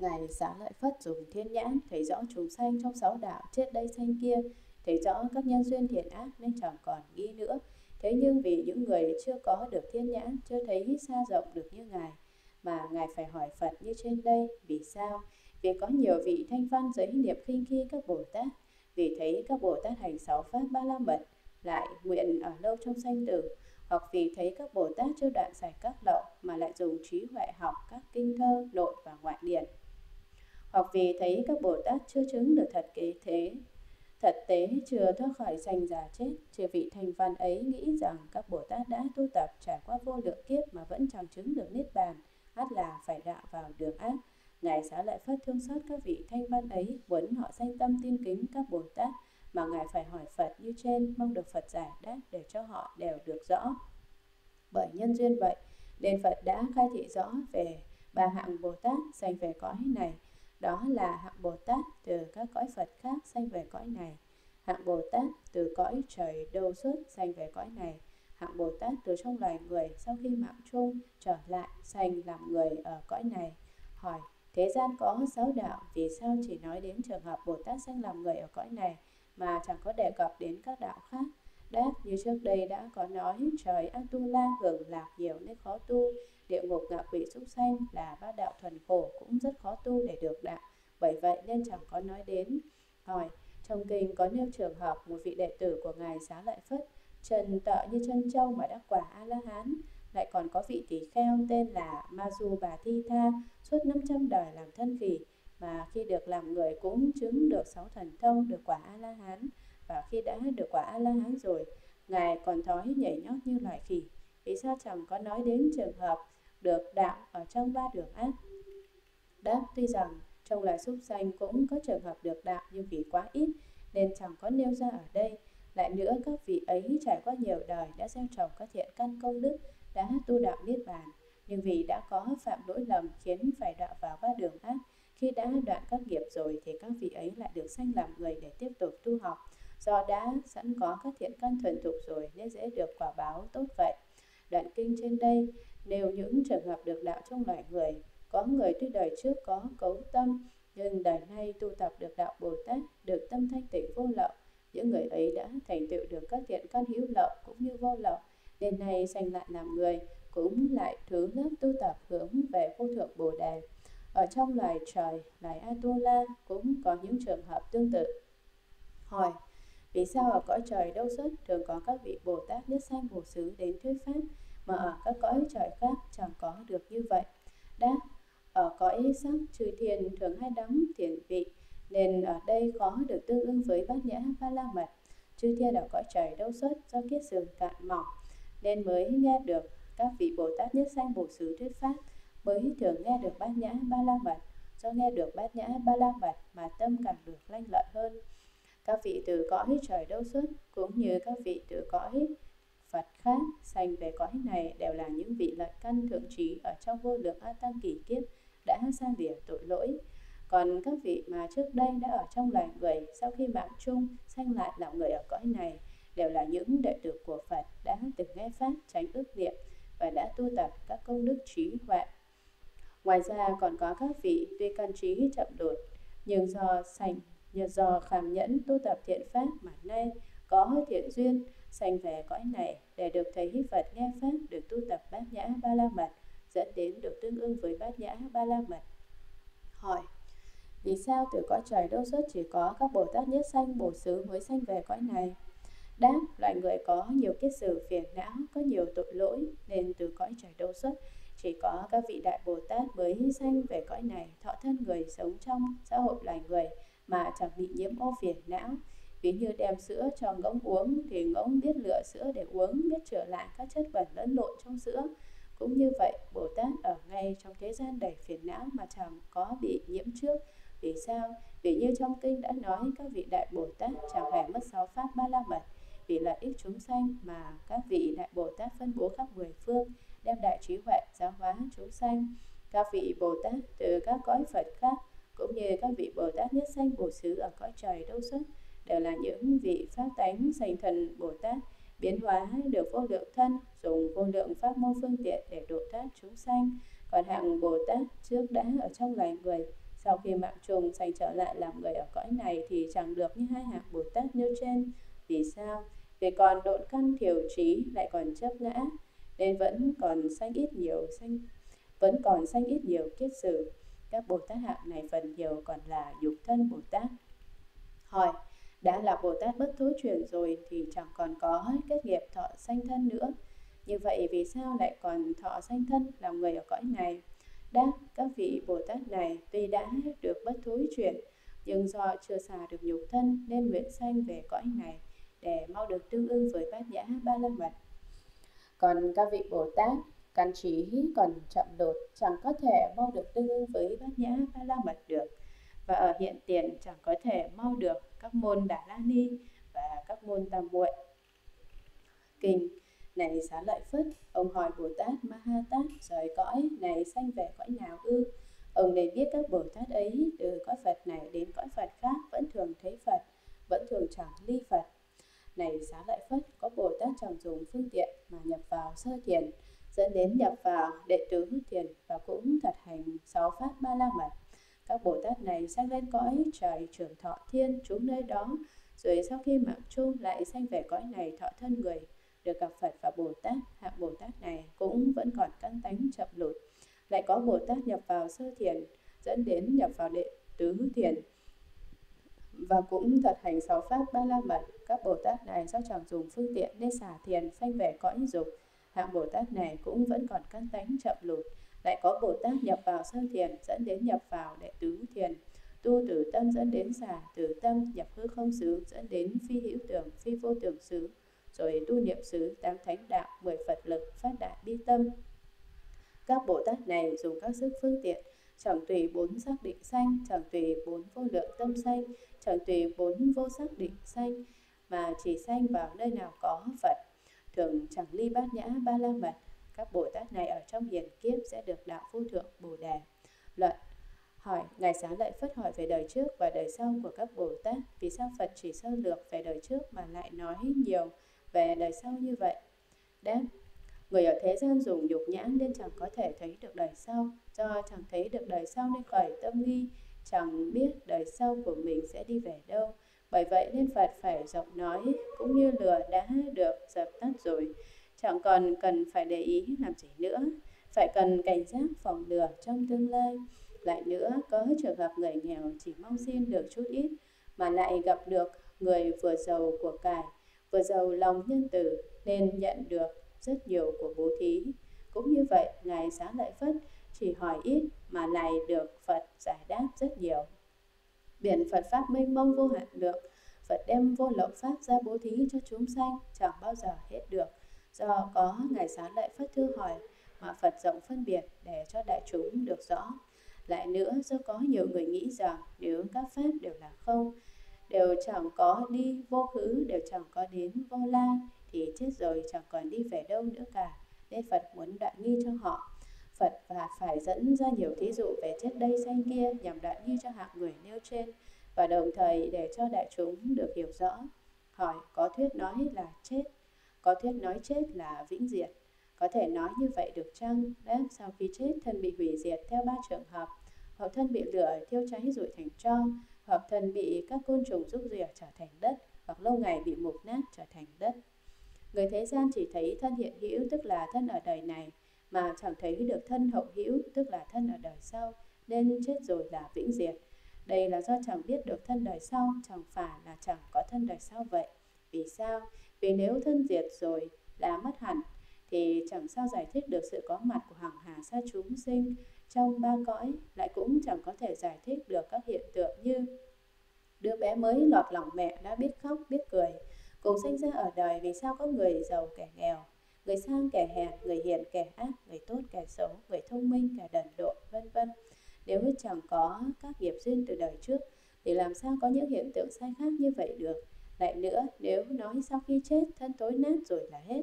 Ngài Xá Lợi Phất dùng thiên nhãn thấy rõ chúng sanh trong sáu đạo chết đây sanh kia, thấy rõ các nhân duyên thiện ác nên chẳng còn nghi nữa. Thế nhưng vì những người chưa có được thiên nhãn, chưa thấy xa rộng được như Ngài, mà Ngài phải hỏi Phật như trên đây. Vì sao? Vì có nhiều vị thanh văn giới niệm khinh khi các Bồ Tát, vì thấy các Bồ Tát hành sáu pháp ba la mật, lại nguyện ở lâu trong sanh tử, hoặc vì thấy các Bồ Tát chưa đoạn giải các lậu mà lại dùng trí huệ học các kinh thơ nội và ngoại điển, hoặc vì thấy các Bồ Tát chưa chứng được thật tế chưa thoát khỏi sanh già chết. Chưa vị thành văn ấy nghĩ rằng các Bồ Tát đã tu tập trải qua vô lượng kiếp mà vẫn chẳng chứng được niết bàn, ắt là phải đọa vào đường ác. Ngài Xá Lợi Phất thương xót các vị thanh văn ấy, muốn họ sanh tâm tin kính các Bồ Tát, mà Ngài phải hỏi Phật như trên, mong được Phật giải đáp để cho họ đều được rõ. Bởi nhân duyên vậy nên Phật đã khai thị rõ về ba hạng Bồ Tát sanh về cõi này. Đó là hạng Bồ Tát từ các cõi Phật khác sanh về cõi này, hạng Bồ Tát từ cõi trời Đâu Suất sanh về cõi này, hạng Bồ Tát từ trong loài người sau khi mạng chung trở lại sanh làm người ở cõi này. Hỏi: thế gian có sáu đạo, vì sao chỉ nói đến trường hợp Bồ Tát sanh làm người ở cõi này mà chẳng có đề cập đến các đạo khác? Đáp: như trước đây đã có nói, trời Atula hưởng lạc nhiều nên khó tu, địa ngục ngạ quỷ súc sanh là bát đạo thuần khổ cũng rất khó tu để được đạo, bởi vậy nên chẳng có nói đến. Hỏi: trong kinh có nêu trường hợp một vị đệ tử của Ngài Xá Lợi Phất trần tợ như chân châu mà đã quả A-la-hán, lại còn có vị tỳ kheo tên là Ma-du-bà-thi-tha suốt 500 đời làm thân khỉ, mà khi được làm người cũng chứng được 6 thần thông, được quả A-la-hán. Và khi đã được quả A-la-hán rồi, Ngài còn thói nhảy nhót như loài khỉ. Vì sao chẳng có nói đến trường hợp được đạo ở trong ba đường ác? Đáp: tuy rằng trong loài súc sanh cũng có trường hợp được đạo, nhưng vì quá ít nên chẳng có nêu ra ở đây. Lại nữa, các vị ấy trải qua nhiều đời đã gieo trồng các thiện căn công đức, đã tu đạo niết bàn, nhưng vì đã có phạm lỗi lầm khiến phải đọa vào ba đường ác. Khi đã đoạn các nghiệp rồi thì các vị ấy lại được sanh làm người để tiếp tục tu học. Do đã sẵn có các thiện căn thuần thục rồi nên dễ được quả báo tốt vậy. Đoạn kinh trên đây nêu những trường hợp được đạo trong loài người. Có người tuy đời trước có cấu tâm, nhưng đời nay tu tập được đạo Bồ Tát, được tâm thanh tịnh vô lậu. Những người ấy đã thành tựu được các thiện căn hữu lậu cũng như vô lậu, nên nay sanh lại làm người, cũng lại thứ lớp tu tập hướng về vô thượng Bồ Đề. Ở trong loài trời, loài Atula cũng có những trường hợp tương tự. Hỏi: vì sao ở cõi trời Đâu Suất thường có các vị Bồ Tát nhất sanh vô xứ đến thuyết pháp, mà ở các cõi trời khác chẳng có được như vậy? Đáp: ở cõi sắc chư thiền thường hay đắm thiền vị, nên ở đây khó được tương ưng với Bát-Nhã Ba La Mật. Chư thiên ở cõi trời Đâu Suất do kiết sừng cạn mỏng nên mới nghe được các vị Bồ Tát nhất sanh vô xứ thuyết pháp, mới thường nghe được Bát-Nhã Ba La Mật. Do nghe được Bát-Nhã Ba La Mật mà tâm càng được lanh lợi hơn. Các vị từ cõi trời Đâu Suất cũng như các vị từ cõi Phật khác sanh về cõi này đều là những vị lợi căn thượng trí ở trong vô lượng A Tăng kỷ kiếp đã xa lìa tội lỗi. Còn các vị mà trước đây đã ở trong loài người sau khi mạng chung sanh lại làm người ở cõi này đều là những đệ tử của Phật đã từng nghe pháp, tránh ước niệm và đã tu tập các công đức trí huệ. Ngoài ra còn có các vị tuy căn trí chậm đột nhưng do kham nhẫn tu tập thiện pháp mà nay có thiện duyên sanh về cõi này để được thấy Phật, nghe pháp, được tu tập Bát-Nhã Ba La Mật, dẫn đến được tương ưng với Bát-Nhã Ba La Mật. Hỏi: vì sao từ cõi trời Đâu Suất chỉ có các Bồ Tát nhất sanh bổ xứ mới sanh về cõi này? Đáp: loài người có nhiều kiết sử phiền não, có nhiều tội lỗi, nên từ cõi trời Đâu Suất chỉ có các vị đại Bồ Tát mới sanh về cõi này, thọ thân người, sống trong xã hội loài người mà chẳng bị nhiễm ô phiền não. Ví như đem sữa cho ngỗng uống thì ngỗng biết lựa sữa để uống, biết trở lại các chất bẩn lẫn lộn trong sữa. Cũng như vậy, Bồ Tát ở ngay trong thế gian đầy phiền não mà chẳng có bị nhiễm trước. Vì sao? Vì như trong kinh đã nói, các vị đại Bồ Tát chẳng hề mất sáu pháp ba la mật. Vì lợi ích chúng sanh mà các vị đại Bồ Tát phân bố khắp mười phương, đem đại trí huệ giáo hóa chúng sanh. Các vị Bồ Tát từ các cõi Phật khác cũng như các vị Bồ Tát nhất sanh bổ xứ ở cõi trời Đâu Suất đều là những vị pháp tánh sanh thần Bồ Tát, biến hóa được vô lượng thân, dùng vô lượng pháp môn phương tiện để độ thoát chúng sanh. Còn hạng Bồ Tát trước đã ở trong loài người Sau khi mạng trùng sanh trở lại làm người ở cõi này thì chẳng được như hai hạng Bồ Tát nêu trên. Vì sao? Vì còn độn căn thiểu trí, lại còn chấp ngã, nên vẫn còn sanh ít nhiều kiết sử. Các Bồ Tát hạng này phần nhiều còn là dục thân Bồ Tát. Hỏi, đã là Bồ Tát bất thối chuyển rồi thì chẳng còn có kết nghiệp thọ sanh thân nữa. Như vậy vì sao lại còn thọ sanh thân làm người ở cõi này? Đáp, các vị Bồ Tát này tuy đã được bất thối chuyển, nhưng do chưa xả được nhục thân nên nguyện sanh về cõi này để mau được tương ưng với bát nhã ba la mật. Còn các vị Bồ Tát căn trí còn chậm đột, chẳng có thể mau được tương ưng với bát nhã ba la mật được, và ở hiện tiền chẳng có thể mau được các môn Đà La Ni và các môn Tam Muội. Kinh. Này Xá Lợi Phất, ông hỏi Bồ Tát Ma-ha-tát rời cõi này sanh về cõi nào ư? Ông nên biết các Bồ Tát ấy từ cõi Phật này đến cõi Phật khác vẫn thường thấy Phật, vẫn thường chẳng ly Phật. Này Xá Lợi Phất, có Bồ Tát chẳng dùng phương tiện mà nhập vào sơ thiền, dẫn đến nhập vào đệ tứ thiền và cũng thật hành 6 pháp ba la mật. Các Bồ Tát này sanh lên cõi trời Trường Thọ Thiên trú nơi đó, rồi sau khi mạng chung lại sanh về cõi này thọ thân người, được gặp Phật và Bồ Tát. Hạng Bồ Tát này cũng vẫn còn căn tánh chậm lụt. Lại có Bồ Tát nhập vào sơ thiền, dẫn đến nhập vào đệ tứ thiền và cũng thật hành 6 pháp ba la mật. Các Bồ Tát này do chẳng dùng phương tiện nên xả thiền sanh về cõi dục. Hạng Bồ Tát này cũng vẫn còn căn tánh chậm lụt. Lại có Bồ Tát nhập vào sơ thiền, dẫn đến nhập vào đệ tứ thiền, tu từ tâm dẫn đến xả từ tâm, nhập hư không xứ, dẫn đến phi hữu tưởng, phi vô tưởng xứ, rồi tu niệm xứ, 8 thánh đạo, 10 Phật lực, phát đại bi tâm. Các Bồ Tát này dùng các sức phương tiện, chẳng tùy 4 xác định sanh, chẳng tùy 4 vô lượng tâm sanh, chẳng tùy 4 vô xác định sanh, mà chỉ sanh vào nơi nào có Phật, thường chẳng ly bát nhã ba la mật. Các Bồ Tát này ở trong hiền kiếp sẽ được đạo vô thượng Bồ Đề. Luận. Hỏi, Ngài Xá Lợi Phất hỏi về đời trước và đời sau của các Bồ Tát, vì sao Phật chỉ sơ lược về đời trước mà lại nói nhiều về đời sau như vậy? Đáp, người ở thế gian dùng nhục nhãn nên chẳng có thể thấy được đời sau, do chẳng thấy được đời sau nên khởi tâm nghi, chẳng biết đời sau của mình sẽ đi về đâu. Bởi vậy nên Phật phải giọng nói cũng như lửa đã được dập tắt rồi, chẳng còn cần phải để ý làm gì nữa, phải cần cảnh giác phòng ngừa trong tương lai. Lại nữa, có trường hợp người nghèo chỉ mong xin được chút ít mà lại gặp được người vừa giàu của cải, vừa giàu lòng nhân từ nên nhận được rất nhiều của bố thí. Cũng như vậy, Ngài Xá Lợi Phất chỉ hỏi ít mà lại được Phật giải đáp rất nhiều. Biển Phật Pháp mênh mông vô hạn lượng, Phật đem vô lượng Pháp ra bố thí cho chúng sanh, chẳng bao giờ hết được. Do có Ngài Xá Lợi Phất thư hỏi mà Phật rộng phân biệt để cho đại chúng được rõ. Lại nữa, do có nhiều người nghĩ rằng nếu các Pháp đều là không, đều chẳng có đi vô khứ, đều chẳng có đến vô lai, thì chết rồi chẳng còn đi về đâu nữa cả, nên Phật muốn đoạn nghi cho họ. Phật và phải dẫn ra nhiều thí dụ về chết đây sanh kia nhằm đoạn nghi cho hạng người nêu trên, và đồng thời để cho đại chúng được hiểu rõ. Hỏi, có thuyết nói là chết, có thuyết nói chết là vĩnh diệt, có thể nói như vậy được chăng? Đáp, sau khi chết thân bị hủy diệt theo 3 trường hợp, hoặc thân bị lửa thiêu cháy rụi thành tro, hoặc thân bị các côn trùng rúc rỉa trở thành đất, hoặc lâu ngày bị mục nát trở thành đất. Người thế gian chỉ thấy thân hiện hữu tức là thân ở đời này, mà chẳng thấy được thân hậu hữu tức là thân ở đời sau, nên chết rồi là vĩnh diệt. Đây là do chẳng biết được thân đời sau, chẳng phải là chẳng có thân đời sau vậy. Vì sao? Vì nếu thân diệt rồi là mất hẳn, thì chẳng sao giải thích được sự có mặt của hàng hà sa chúng sinh trong 3 cõi, lại cũng chẳng có thể giải thích được các hiện tượng như đứa bé mới lọt lòng mẹ đã biết khóc, biết cười, cùng sinh ra ở đời vì sao có người giàu kẻ nghèo, người sang kẻ hèn, người hiền kẻ ác, người tốt kẻ xấu, người thông minh kẻ đần độn, vân vân. Nếu chẳng có các nghiệp duyên từ đời trước thì làm sao có những hiện tượng sai khác như vậy được. Lại nữa, nếu nói sau khi chết thân tối nát rồi là hết,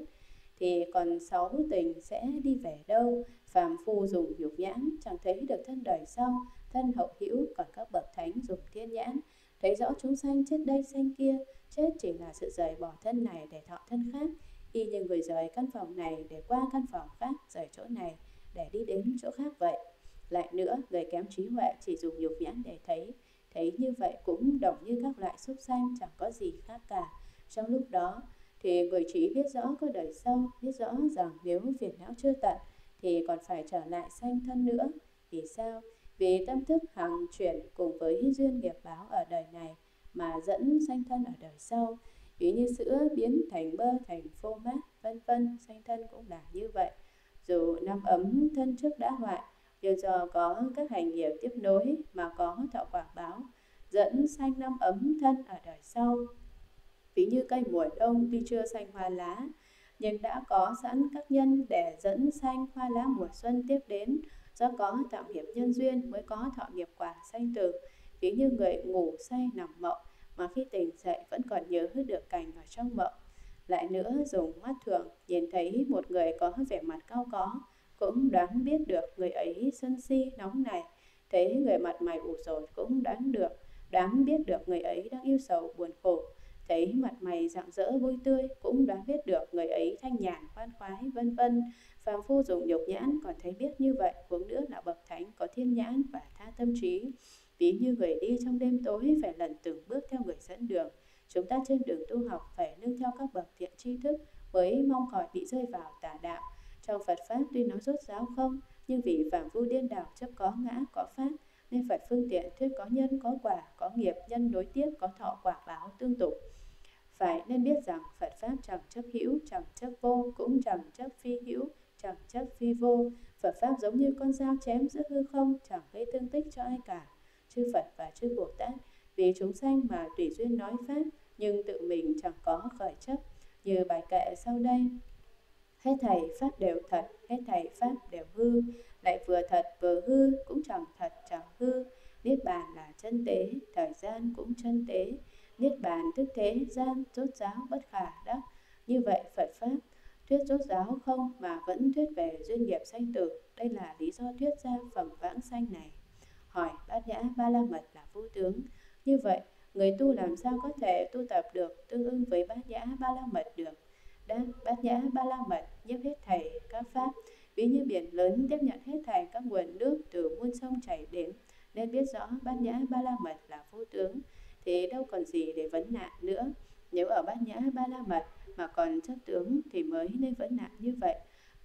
thì còn 6 tình sẽ đi về đâu? Phàm phu dùng nhục nhãn chẳng thấy được thân đời sau, thân hậu hữu, còn các bậc thánh dùng thiên nhãn thấy rõ chúng sanh chết đây sanh kia. Chết chỉ là sự rời bỏ thân này để thọ thân khác, y như người rời căn phòng này để qua căn phòng khác, rời chỗ này để đi đến chỗ khác vậy. Lại nữa, người kém trí huệ chỉ dùng nhục nhãn để thấy như vậy cũng đồng như các loại súc sanh, chẳng có gì khác cả. Trong lúc đó thì người trí biết rõ có đời sau, biết rõ rằng nếu phiền não chưa tận thì còn phải trở lại sanh thân nữa. Vì sao? Vì tâm thức hằng chuyển cùng với duyên nghiệp báo ở đời này mà dẫn sanh thân ở đời sau. Ví như sữa biến thành bơ, thành phô mát, vân vân, sanh thân cũng là như vậy. Dù năm ấm thân trước đã hoại, nhưng do có các hành nghiệp tiếp nối mà có thọ quả báo, dẫn sanh năm ấm thân ở đời sau. Ví như cây mùa đông tuy chưa sanh hoa lá, nhưng đã có sẵn các nhân để dẫn sanh hoa lá mùa xuân tiếp đến. Do có tạo nghiệp nhân duyên mới có thọ nghiệp quả sanh tử. Ví như người ngủ say nằm mộng, mà khi tỉnh dậy vẫn còn nhớ được cảnh ở trong mộng. Lại nữa, dùng mắt thường nhìn thấy một người có vẻ mặt cao có, cũng đoán biết được người ấy sân si nóng này. Thấy người mặt mày ủ rột cũng đoán biết được người ấy đang yêu sầu buồn khổ. Thấy mặt mày rạng rỡ vui tươi cũng đoán biết được người ấy thanh nhàn khoan khoái, vân vân. Phàm phu dùng nhục nhãn còn thấy biết như vậy, huống nữa là bậc thánh có thiên nhãn và tha tâm trí. Ví như người đi trong đêm tối phải lần từng bước theo người dẫn đường. Chúng ta trên đường tu học phải nương theo các bậc thiện tri thức mới mong khỏi bị rơi vào tà đạo. Trong Phật Pháp tuy nó rốt ráo không, nhưng vì phàm phu điên đảo chấp có ngã, có pháp, nên Phật phương tiện thuyết có nhân, có quả, có nghiệp nhân nối tiếp, có thọ quả báo tương tục. Phải nên biết rằng Phật Pháp chẳng chấp hữu, chẳng chấp vô, cũng chẳng chấp phi hữu, chẳng chấp phi vô. Phật Pháp giống như con dao chém giữa hư không, chẳng gây thương tích cho ai cả. Chư Phật và chư Bồ Tát vì chúng sanh mà tùy duyên nói Pháp, nhưng tự mình chẳng có khởi chấp. Như bài kệ sau đây: hết thảy Pháp đều thật, hết thảy Pháp đều hư, lại vừa thật vừa hư, cũng chẳng thật chẳng hư. Niết bàn là chân tế, thời gian cũng chân tế. Niết bàn tức thế gian, rốt ráo bất khả đắc. Như vậy Phật Pháp thuyết rốt ráo không mà vẫn thuyết về duyên nghiệp sanh tử. Đây là lý do thuyết ra phẩm vãng sanh này. Hỏi: Bát Nhã Ba La Mật là vô tướng. Như vậy, người tu làm sao có thể tu tập được tương ưng với Bát Nhã Ba La Mật được? Đáp: Bát Nhã Ba La Mật nhiếp hết thảy các pháp, ví như biển lớn tiếp nhận hết thảy các nguồn nước từ muôn sông chảy đến, nên biết rõ Bát Nhã Ba La Mật là vô tướng, thì đâu còn gì để vấn nạn nữa. Nếu ở Bát Nhã Ba La Mật mà còn chấp tướng thì mới nên vấn nạn như vậy.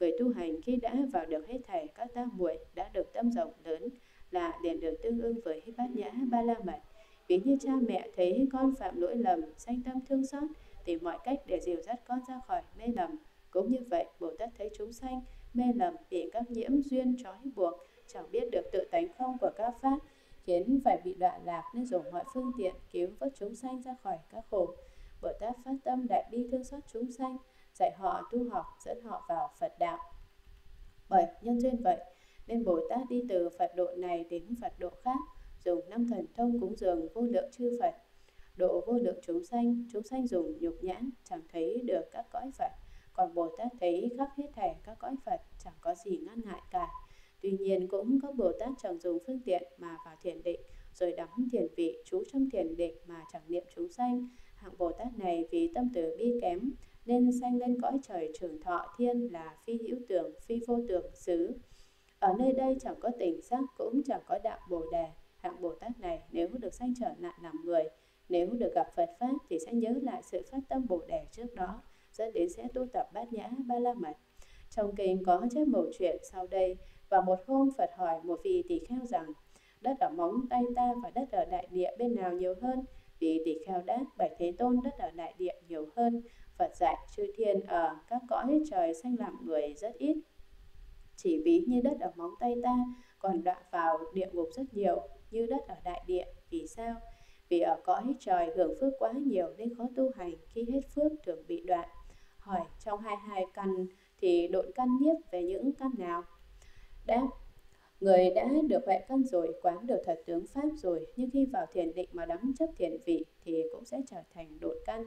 Người tu hành khi đã vào được hết thảy các tam muội, đã được tâm rộng lớn, là liền được tương ưng với Bát Nhã Ba La Mật. Ví như cha mẹ thấy con phạm lỗi lầm, sanh tâm thương xót, tìm mọi cách để dìu dắt con ra khỏi mê lầm. Cũng như vậy, Bồ Tát thấy chúng sanh mê lầm bị các nhiễm duyên trói buộc, chẳng biết được tự tánh không của các pháp, khiến phải bị đọa lạc, nên dùng mọi phương tiện cứu vớt chúng sanh ra khỏi các khổ. Bồ Tát phát tâm đại bi thương xót chúng sanh, dạy họ tu học, dẫn họ vào Phật đạo. Bởi nhân duyên vậy nên Bồ Tát đi từ Phật độ này đến Phật độ khác, dùng năm thần thông cúng dường vô lượng chư Phật, độ vô lượng chúng sanh dùng nhục nhãn, chẳng thấy được các cõi Phật. Còn Bồ Tát thấy khắp hết thảy các cõi Phật, chẳng có gì ngăn ngại cả. Tuy nhiên cũng có Bồ Tát chẳng dùng phương tiện mà vào thiền định, rồi đắm thiền vị, trú trong thiền định mà chẳng niệm chúng sanh. Hạng Bồ Tát này vì tâm từ bi kém, nên sanh lên cõi trời trường thọ thiên là phi hữu tưởng, phi vô tưởng xứ. Ở nơi đây chẳng có tình sắc, cũng chẳng có đạo Bồ Đề. Hạng Bồ Tát này nếu được sanh trở lại làm người, nếu được gặp Phật Pháp thì sẽ nhớ lại sự phát tâm Bồ Đề trước đó, dẫn đến sẽ tu tập Bát Nhã Ba La Mật. Trong kinh có chép một chuyện sau đây: và một hôm Phật hỏi một vị tỳ kheo rằng, đất ở móng tay ta và đất ở đại địa bên nào nhiều hơn? Vị tỳ kheo đáp: bạch Thế Tôn, đất ở đại địa nhiều hơn. Phật dạy: chư thiên ở các cõi trời sanh làm người rất ít, chỉ ví như đất ở móng tay ta còn đọa vào địa ngục rất nhiều như đất ở đại địa. Vì sao? Vì ở cõi trời hưởng phước quá nhiều nên khó tu hành, khi hết phước thường bị đoạn. Hỏi: trong hai căn thì độn căn nhiếp về những căn nào? Đáp: người đã được huệ căn rồi, quán được thật tướng Pháp rồi, nhưng khi vào thiền định mà đắm chấp thiền vị thì cũng sẽ trở thành độn căn.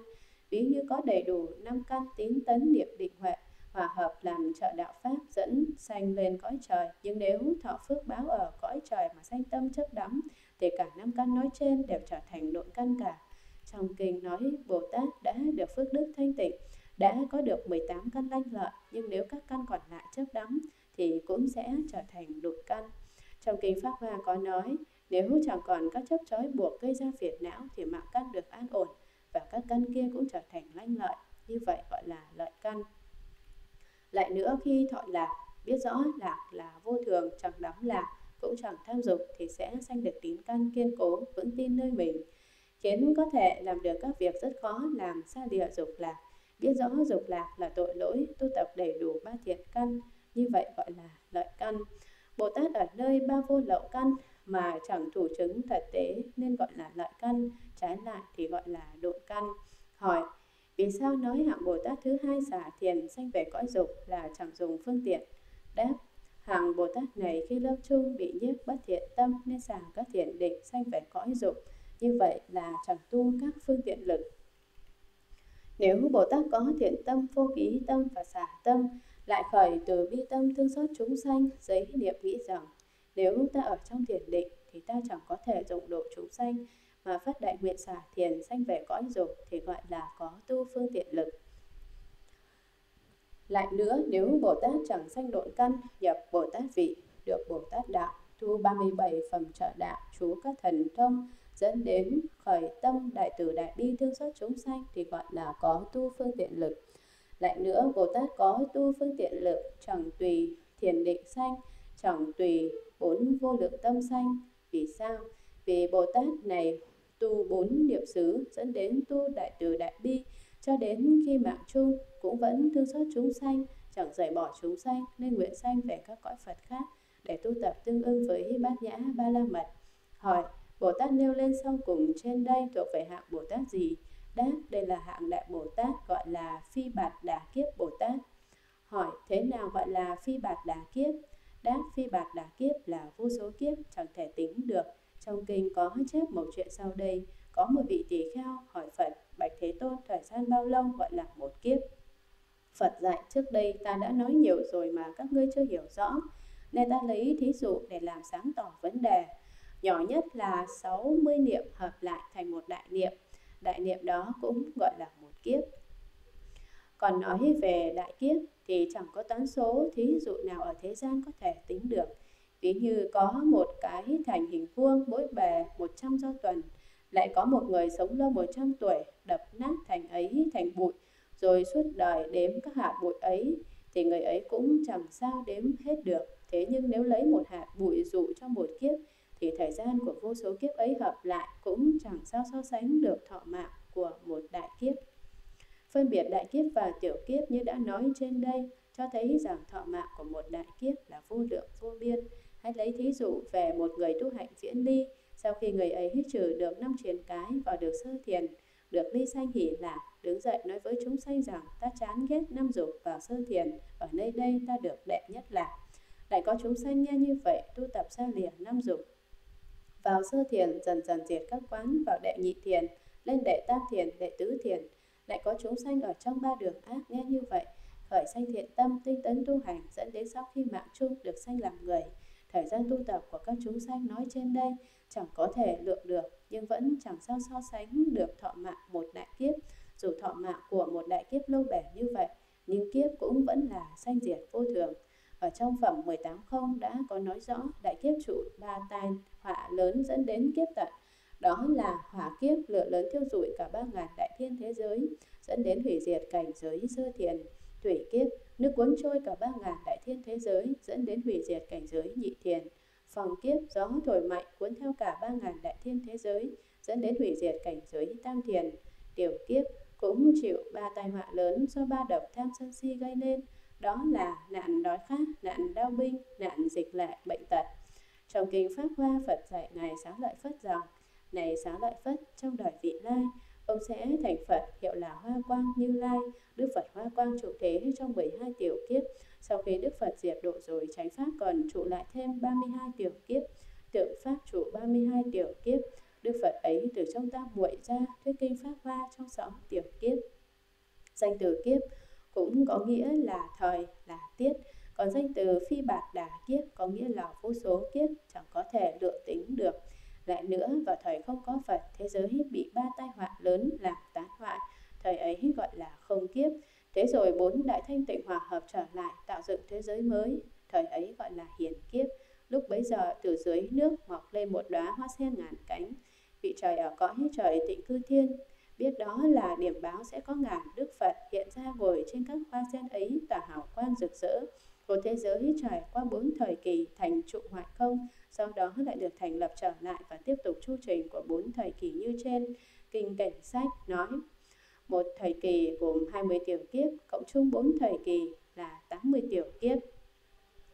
Ví như có đầy đủ 5 căn tín tấn niệm định huệ, hòa hợp làm trợ đạo Pháp, dẫn sanh lên cõi trời. Nhưng nếu thọ phước báo ở cõi trời mà sanh tâm chấp đắm thì cả 5 căn nói trên đều trở thành độn căn cả. Trong kinh nói Bồ Tát đã được phước đức thanh tịnh, đã có được 18 căn lanh lợi, nhưng nếu các căn còn lại chấp đắm thì cũng sẽ trở thành độn căn. Trong kinh Pháp Hoa có nói, nếu chẳng còn các chấp trói buộc gây ra phiền não thì mạng căn được an ổn và các căn kia cũng trở thành lanh lợi, như vậy gọi là lợi căn. Lại nữa, khi thọ lạc, biết rõ lạc là vô thường, chẳng đắm lạc, cũng chẳng tham dục thì sẽ sanh được tín căn kiên cố, vững tin nơi mình, khiến có thể làm được các việc rất khó làm xa địa dục lạc. Biết rõ dục lạc là tội lỗi, tu tập đầy đủ ba thiện căn, như vậy gọi là lợi căn. Bồ Tát ở nơi ba vô lậu căn mà chẳng thủ chứng thật tế nên gọi là lợi căn, trái lại thì gọi là độn căn. Hỏi, vì sao nói hạng Bồ Tát thứ hai xả thiền sanh về cõi dục là chẳng dùng phương tiện? Đáp, hạng Bồ Tát này khi lớp chung bị nhiếp bất thiện tâm nên xả các thiền định sanh về cõi dục, như vậy là chẳng tu các phương tiện lực. Nếu Bồ Tát có thiện tâm, vô ký tâm và xả tâm, lại khởi từ bi tâm thương xót chúng sanh, giấy niệm nghĩ rằng nếu ta ở trong thiền định thì ta chẳng có thể dụng độ chúng sanh, mà phát đại nguyện xả thiền sanh về cõi dục thì gọi là có tu phương tiện lực. Lại nữa, nếu Bồ Tát chẳng sanh độn căn, nhập Bồ Tát vị, được Bồ Tát đạo, tu 37 phẩm trợ đạo, chú các thần thông, dẫn đến khởi tâm đại từ đại bi thương xót chúng sanh thì gọi là có tu phương tiện lực. Lại nữa, Bồ Tát có tu phương tiện lực chẳng tùy thiền định sanh, chẳng tùy bốn vô lượng tâm sanh. Vì sao? Vì Bồ Tát này tu bốn niệm xứ dẫn đến tu đại từ đại bi, cho đến khi mạng chung cũng vẫn thương xót chúng sanh, chẳng rời bỏ chúng sanh nên nguyện sanh về các cõi Phật khác để tu tập tương ưng với Bát Nhã Ba La Mật. Hỏi, Bồ Tát nêu lên sau cùng trên đây thuộc về hạng Bồ Tát gì? Đáp, đây là hạng Đại Bồ Tát gọi là Phi Bạt Đà Kiếp Bồ Tát. Hỏi, thế nào gọi là Phi Bạt Đà Kiếp? Đáp, Phi Bạt Đà Kiếp là vô số kiếp chẳng thể tính được. Trong kinh có chép một chuyện sau đây, có một vị tỳ kheo hỏi Phật, bạch Thế Tôn, thời gian bao lâu gọi là một kiếp? Phật dạy, trước đây ta đã nói nhiều rồi mà các ngươi chưa hiểu rõ, nên ta lấy thí dụ để làm sáng tỏ vấn đề. Nhỏ nhất là 60 niệm hợp lại thành một đại niệm. Đại niệm đó cũng gọi là một kiếp. Còn nói về đại kiếp thì chẳng có toán số thí dụ nào ở thế gian có thể tính được. Ví như có một cái thành hình vuông mỗi bề 100 do tuần, lại có một người sống lâu 100 tuổi đập nát thành ấy thành bụi, rồi suốt đời đếm các hạt bụi ấy thì người ấy cũng chẳng sao đếm hết được. Thế nhưng nếu lấy một hạt bụi dụ cho một kiếp thì thời gian của vô số kiếp ấy hợp lại cũng chẳng sao so sánh được thọ mạng của một đại kiếp. Phân biệt đại kiếp và tiểu kiếp như đã nói trên đây cho thấy rằng thọ mạng của một đại kiếp là vô lượng vô biên. Hãy lấy thí dụ về một người tu hạnh viễn ly, sau khi người ấy trừ được 5 triền cái, vào được sơ thiền, được ly sanh hỷ lạc, đứng dậy nói với chúng sanh rằng ta chán ghét năm dục, vào sơ thiền, ở nơi đây ta được đệ nhất lạc. Lại có chúng sanh nghe như vậy tu tập xa lìa năm dục, vào sơ thiền, dần dần diệt các quán, vào đệ nhị thiền, lên đệ tam thiền, đệ tứ thiền. Lại có chúng sanh ở trong ba đường ác nghe như vậy khởi sanh thiện tâm, tinh tấn tu hành, dẫn đến sau khi mạng chung được sanh làm người. Thời gian tu tập của các chúng sanh nói trên đây chẳng có thể lượng được, nhưng vẫn chẳng sao so sánh được thọ mạng một đại kiếp. Dù thọ mạng của một đại kiếp lâu bền như vậy, nhưng kiếp cũng vẫn là sanh diệt vô thường. Ở trong phẩm 18.0 đã có nói rõ đại kiếp trụ ba tai họa lớn dẫn đến kiếp tận. Đó là hỏa kiếp, lửa lớn thiêu rụi cả 3.000 đại thiên thế giới, dẫn đến hủy diệt cảnh giới sơ thiền. Thủy kiếp, nước cuốn trôi cả 3.000 đại thiên thế giới, dẫn đến hủy diệt cảnh giới nhị thiền. Phòng kiếp, gió thổi mạnh cuốn theo cả 3.000 đại thiên thế giới, dẫn đến hủy diệt cảnh giới tam thiền. Tiểu kiếp cũng chịu ba tai họa lớn do ba độc tham sân si gây nên, đó là nạn đói khát, nạn đau binh, nạn dịch lệ, bệnh tật. Trong kinh Pháp Hoa, Phật dạy Ngài Xá Lợi Phất rằng, này Xá Lợi Phất, trong đời vị lai, ông sẽ thành Phật hiệu là Hoa Quang Như Lai. Đức Phật Hoa Quang trụ thế trong 12 tiểu kiếp. Sau khi Đức Phật diệt độ rồi, chánh Pháp còn trụ lại thêm 32 tiểu kiếp. Tượng Pháp trụ 32 tiểu kiếp. Đức Phật ấy từ trong tam muội ra thuyết kinh Pháp Hoa trong 6 tiểu kiếp. Danh từ kiếp cũng có nghĩa là thời, là tiết. Còn danh từ Phi Bạt Đà Kiếp có nghĩa là vô số kiếp, chẳng có thể lượng tính được. Lại nữa, vào thời không có Phật, thế giới bị ba tai họa lớn làm tán hoại, thời ấy gọi là không kiếp. Thế rồi bốn đại thanh tịnh hòa hợp trở lại tạo dựng thế giới mới, thời ấy gọi là hiền kiếp. Lúc bấy giờ từ dưới nước mọc lên một đóa hoa sen ngàn cánh. Vị trời ở cõi trời Tịnh Cư Thiên biết đó là điểm báo sẽ có ngàn Đức Phật hiện ra ngồi trên các hoa sen ấy, tỏa hào quang rực rỡ. Một thế giới trải qua 4 thời kỳ thành trụ hoại không, sau đó lại được thành lập trở lại và tiếp tục chu trình của 4 thời kỳ như trên. Kinh Cảnh Sách nói, một thời kỳ gồm 20 tiểu kiếp, cộng chung 4 thời kỳ là 80 tiểu kiếp.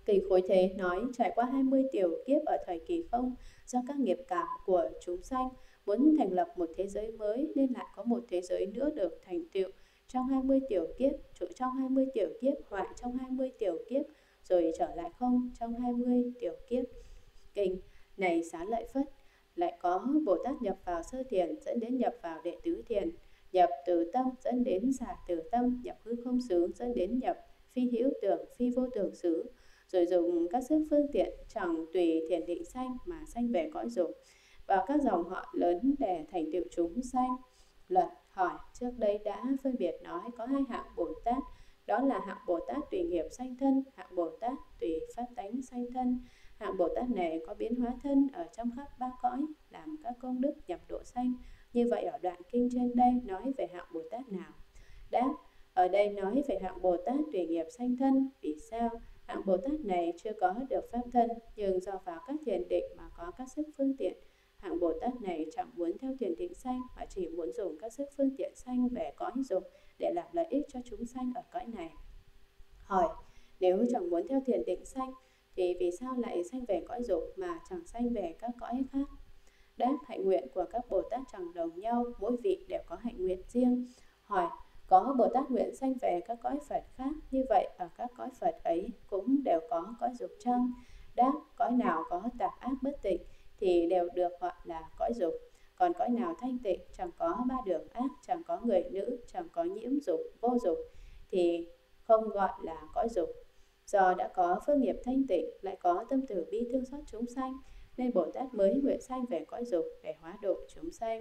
Kinh Khối Thế nói, trải qua 20 tiểu kiếp ở thời kỳ không, do các nghiệp cảm của chúng sanh muốn thành lập một thế giới mới nên lại có một thế giới nữa được thành tựu. Trong 20 tiểu kiếp, trụ trong 20 tiểu kiếp, hoại trong 20 tiểu kiếp, rồi trở lại không trong 20 tiểu kiếp. Kinh này Xá Lợi Phất, lại có Bồ Tát nhập vào sơ thiền dẫn đến nhập vào đệ tứ thiền, nhập từ tâm dẫn đến xả từ tâm, nhập hư không xứ dẫn đến nhập phi hữu tưởng, phi vô tưởng xứ, rồi dùng các sức phương tiện chẳng tùy thiền định sanh mà sanh về cõi dục và các dòng họ lớn để thành tựu chúng sanh. Luật hỏi, trước đây đã phân biệt nói có hai hạng Bồ Tát, đó là hạng Bồ Tát tùy nghiệp sanh thân, hạng Bồ Tát tùy pháp tánh sanh thân. Hạng Bồ Tát này có biến hóa thân ở trong khắp ba cõi, làm các công đức nhập độ sanh. Như vậy ở đoạn kinh trên đây nói về hạng Bồ Tát nào? Đáp, ở đây nói về hạng Bồ Tát tùy nghiệp sanh thân. Vì sao? Hạng Bồ Tát này chưa có được pháp thân, nhưng do vào các thiền định mà có các sức phương tiện. Hạng Bồ Tát này chẳng muốn theo thiền định sanh mà chỉ muốn dùng các sức phương tiện sanh về cõi dục để làm lợi ích cho chúng sanh ở cõi này. Hỏi, nếu chẳng muốn theo thiền định sanh thì vì sao lại sanh về cõi dục mà chẳng sanh về các cõi khác? Đáp, hạnh nguyện của các Bồ Tát chẳng đồng nhau, mỗi vị đều có hạnh nguyện riêng. Hỏi, có Bồ Tát nguyện sanh về các cõi Phật khác, như vậy ở các cõi Phật ấy cũng đều có cõi dục chăng? Đáp, cõi nào có tạp ác bất tịnh thì đều được gọi là cõi dục, còn cõi nào thanh tịnh, chẳng có ba đường ác, chẳng có người nữ, chẳng có nhiễm dục, vô dục thì không gọi là cõi dục. Do đã có phước nghiệp thanh tịnh, lại có tâm từ bi thương xót chúng sanh nên Bồ Tát mới nguyện sanh về cõi dục để hóa độ chúng sanh.